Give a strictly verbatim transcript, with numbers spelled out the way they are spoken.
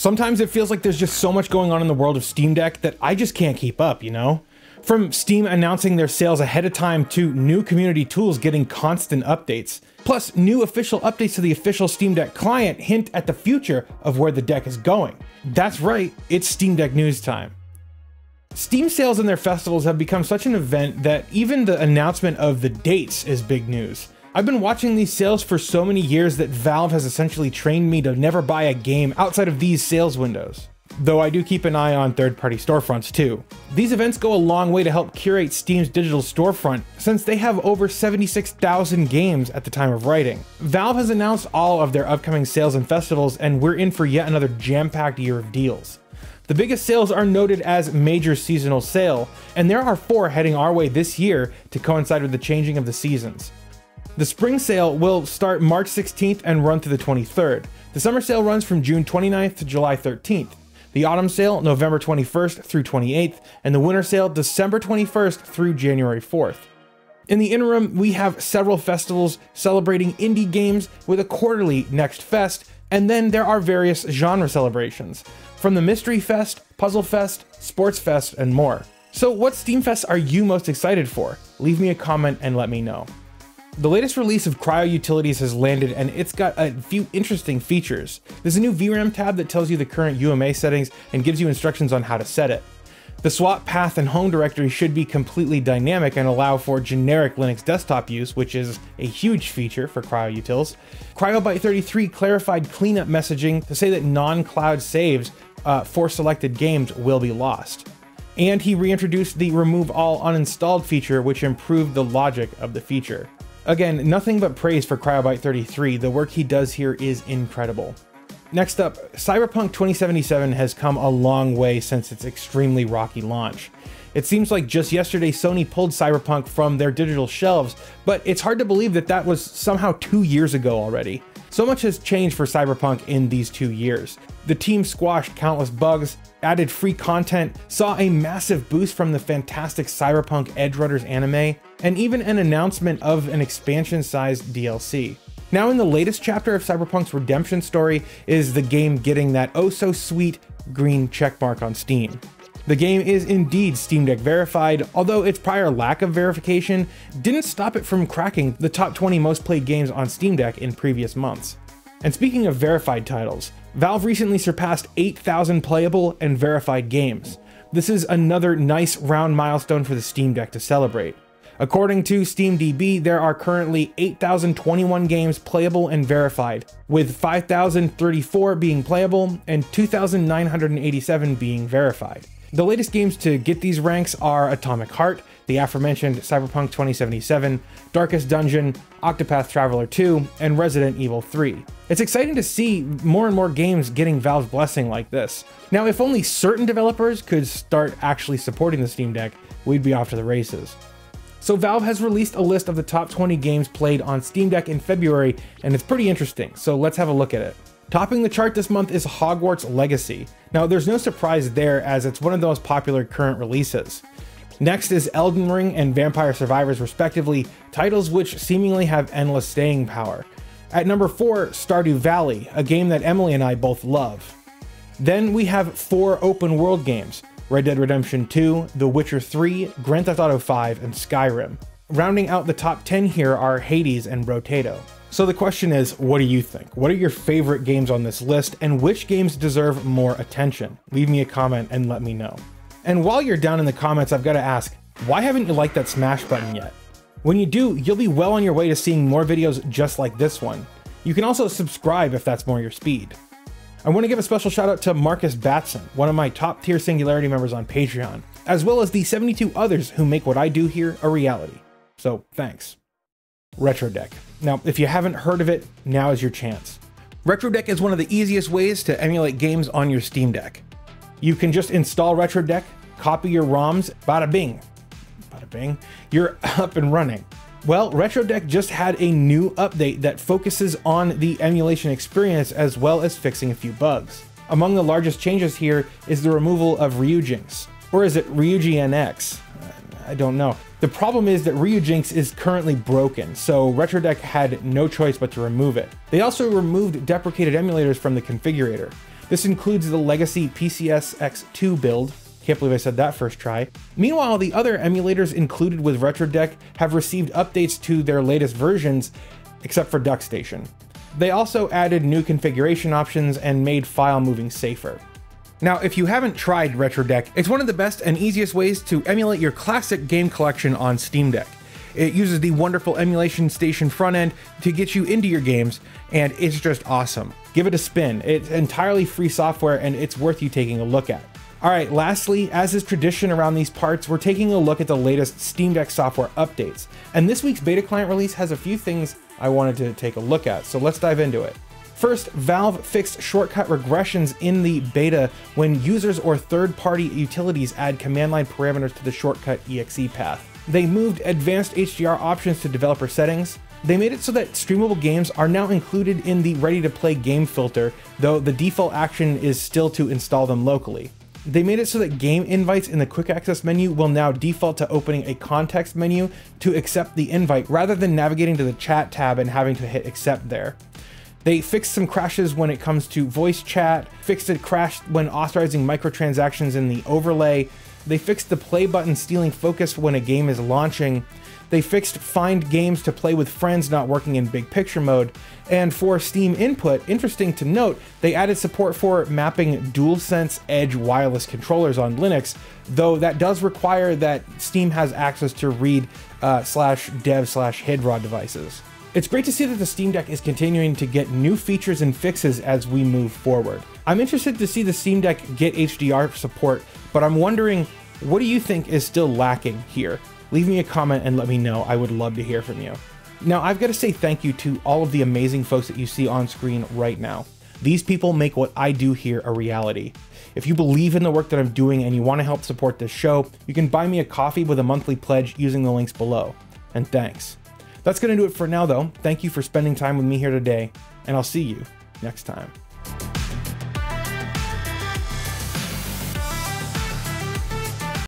Sometimes it feels like there's just so much going on in the world of Steam Deck that I just can't keep up, you know? From Steam announcing their sales ahead of time to new community tools getting constant updates. Plus, new official updates to the official Steam Deck client hint at the future of where the deck is going. That's right, it's Steam Deck news time. Steam sales and their festivals have become such an event that even the announcement of the dates is big news. I've been watching these sales for so many years that Valve has essentially trained me to never buy a game outside of these sales windows. Though I do keep an eye on third-party storefronts too. These events go a long way to help curate Steam's digital storefront, since they have over seventy-six thousand games at the time of writing. Valve has announced all of their upcoming sales and festivals, and we're in for yet another jam-packed year of deals. The biggest sales are noted as major seasonal sale, and there are four heading our way this year to coincide with the changing of the seasons. The spring sale will start March sixteenth and run through the twenty-third. The summer sale runs from June twenty-ninth to July thirteenth. The autumn sale, November twenty-first through twenty-eighth, and the winter sale, December twenty-first through January fourth. In the interim, we have several festivals celebrating indie games with a quarterly Next Fest, and then there are various genre celebrations, from the Mystery Fest, Puzzle Fest, Sports Fest, and more. So what Steam Fests are you most excited for? Leave me a comment and let me know. The latest release of Cryo Utilities has landed, and it's got a few interesting features. There's a new V RAM tab that tells you the current U M A settings and gives you instructions on how to set it. The swap path and home directory should be completely dynamic and allow for generic Linux desktop use, which is a huge feature for Cryo Utils. CryoByte thirty-three clarified cleanup messaging to say that non-cloud saves uh, for selected games will be lost. And he reintroduced the remove all uninstalled feature, which improved the logic of the feature. Again, nothing but praise for CryoByte thirty-three. The work he does here is incredible. Next up, Cyberpunk twenty seventy-seven has come a long way since its extremely rocky launch. It seems like just yesterday Sony pulled Cyberpunk from their digital shelves, but it's hard to believe that that was somehow two years ago already. So much has changed for Cyberpunk in these two years. The team squashed countless bugs, added free content, saw a massive boost from the fantastic Cyberpunk Edgerunners anime, and even an announcement of an expansion-sized D L C. Now in the latest chapter of Cyberpunk's redemption story is the game getting that oh-so-sweet green checkmark on Steam. The game is indeed Steam Deck verified, although its prior lack of verification didn't stop it from cracking the top twenty most played games on Steam Deck in previous months. And speaking of verified titles, Valve recently surpassed eight thousand playable and verified games. This is another nice round milestone for the Steam Deck to celebrate. According to SteamDB, there are currently eight thousand twenty-one games playable and verified, with five thousand thirty-four being playable and two thousand nine hundred eighty-seven being verified. The latest games to get these ranks are Atomic Heart, the aforementioned Cyberpunk twenty seventy-seven, Darkest Dungeon, Octopath Traveler two, and Resident Evil three. It's exciting to see more and more games getting Valve's blessing like this. Now, if only certain developers could start actually supporting the Steam Deck, we'd be off to the races. So Valve has released a list of the top twenty games played on Steam Deck in February, and it's pretty interesting, so let's have a look at it. Topping the chart this month is Hogwarts Legacy. Now, there's no surprise there, as it's one of the most popular current releases. Next is Elden Ring and Vampire Survivors, respectively, titles which seemingly have endless staying power. At number four, Stardew Valley, a game that Emily and I both love. Then we have four open world games, Red Dead Redemption two, The Witcher three, Grand Theft Auto five, and Skyrim. Rounding out the top ten here are Hades and Brotato. So the question is, what do you think? What are your favorite games on this list, and which games deserve more attention? Leave me a comment and let me know. And while you're down in the comments, I've got to ask, why haven't you liked that smash button yet? When you do, you'll be well on your way to seeing more videos just like this one. You can also subscribe if that's more your speed. I want to give a special shout out to Marcus Batson, one of my top tier Singularity members on Patreon, as well as the seventy-two others who make what I do here a reality. So thanks. RetroDeck. Now, if you haven't heard of it, now is your chance. RetroDeck is one of the easiest ways to emulate games on your Steam Deck. You can just install RetroDeck, copy your ROMs, bada bing, bada bing, you're up and running. Well, RetroDeck just had a new update that focuses on the emulation experience as well as fixing a few bugs. Among the largest changes here is the removal of Ryujinx, or is it Ryujinx? I don't know. The problem is that Ryujinx is currently broken, so RetroDeck had no choice but to remove it. They also removed deprecated emulators from the configurator. This includes the legacy P C S X two build. Can't believe I said that first try. Meanwhile, the other emulators included with RetroDeck have received updates to their latest versions, except for DuckStation. They also added new configuration options and made file moving safer. Now, if you haven't tried RetroDeck, it's one of the best and easiest ways to emulate your classic game collection on Steam Deck. It uses the wonderful EmulationStation front end to get you into your games, and it's just awesome. Give it a spin. It's entirely free software, and it's worth you taking a look at. All right, lastly, as is tradition around these parts, we're taking a look at the latest Steam Deck software updates. And this week's beta client release has a few things I wanted to take a look at, so let's dive into it. First, Valve fixed shortcut regressions in the beta when users or third-party utilities add command line parameters to the shortcut E X E path. They moved advanced H D R options to developer settings. They made it so that streamable games are now included in the ready-to-play game filter, though the default action is still to install them locally. They made it so that game invites in the quick access menu will now default to opening a context menu to accept the invite rather than navigating to the chat tab and having to hit accept there. They fixed some crashes when it comes to voice chat, fixed a crash when authorizing microtransactions in the overlay, they fixed the play button stealing focus when a game is launching, they fixed find games to play with friends not working in big picture mode, and for Steam input, interesting to note, they added support for mapping DualSense Edge wireless controllers on Linux, though that does require that Steam has access to read uh, slash dev slash H I D R A W devices. It's great to see that the Steam Deck is continuing to get new features and fixes as we move forward. I'm interested to see the Steam Deck get H D R support, but I'm wondering, what do you think is still lacking here? Leave me a comment and let me know. I would love to hear from you. Now, I've got to say thank you to all of the amazing folks that you see on screen right now. These people make what I do here a reality. If you believe in the work that I'm doing and you want to help support this show, you can buy me a coffee with a monthly pledge using the links below. And thanks. That's going to do it for now, though. Thank you for spending time with me here today, and I'll see you next time.